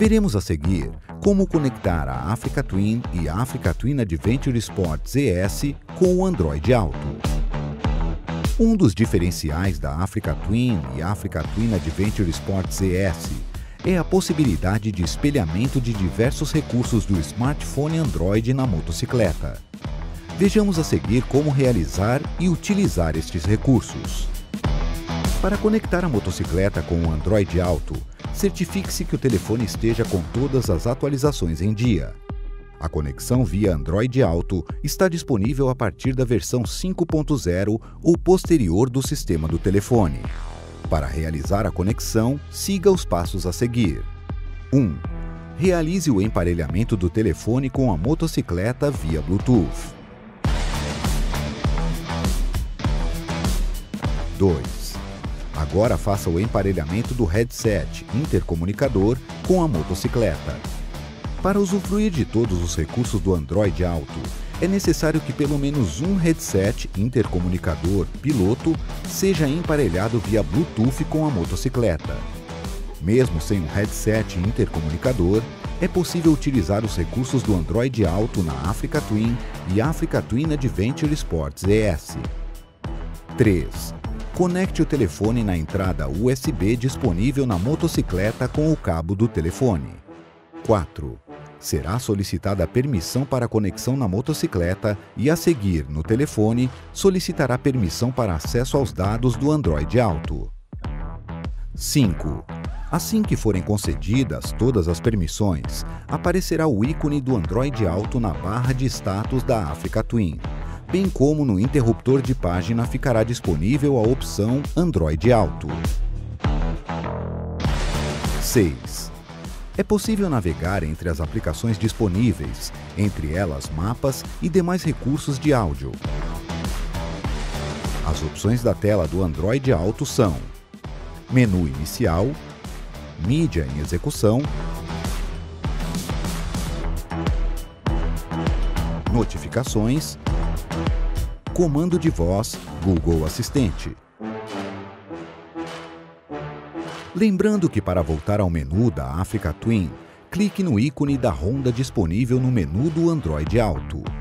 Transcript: Veremos a seguir como conectar a Africa Twin e a Africa Twin Adventure Sports ES com o Android Auto. Um dos diferenciais da Africa Twin e Africa Twin Adventure Sports ES é a possibilidade de espelhamento de diversos recursos do smartphone Android na motocicleta. Vejamos a seguir como realizar e utilizar estes recursos. Para conectar a motocicleta com o Android Auto, certifique-se que o telefone esteja com todas as atualizações em dia. A conexão via Android Auto está disponível a partir da versão 5.0 ou posterior do sistema do telefone. Para realizar a conexão, siga os passos a seguir. 1. Realize o emparelhamento do telefone com a motocicleta via Bluetooth. 2. Agora faça o emparelhamento do headset intercomunicador com a motocicleta. Para usufruir de todos os recursos do Android Auto, é necessário que pelo menos um headset intercomunicador piloto seja emparelhado via Bluetooth com a motocicleta. Mesmo sem um headset intercomunicador, é possível utilizar os recursos do Android Auto na Africa Twin e Africa Twin Adventure Sports ES. 3. Conecte o telefone na entrada USB disponível na motocicleta com o cabo do telefone. 4. Será solicitada permissão para conexão na motocicleta e, a seguir, no telefone, solicitará permissão para acesso aos dados do Android Auto. 5. Assim que forem concedidas todas as permissões, aparecerá o ícone do Android Auto na barra de status da Africa Twin, bem como no interruptor de página ficará disponível a opção Android Auto. 6. É possível navegar entre as aplicações disponíveis, entre elas mapas e demais recursos de áudio. As opções da tela do Android Auto são: menu inicial, mídia em execução, notificações, comando de voz Google Assistente. Lembrando que para voltar ao menu da Africa Twin, clique no ícone da Honda disponível no menu do Android Auto.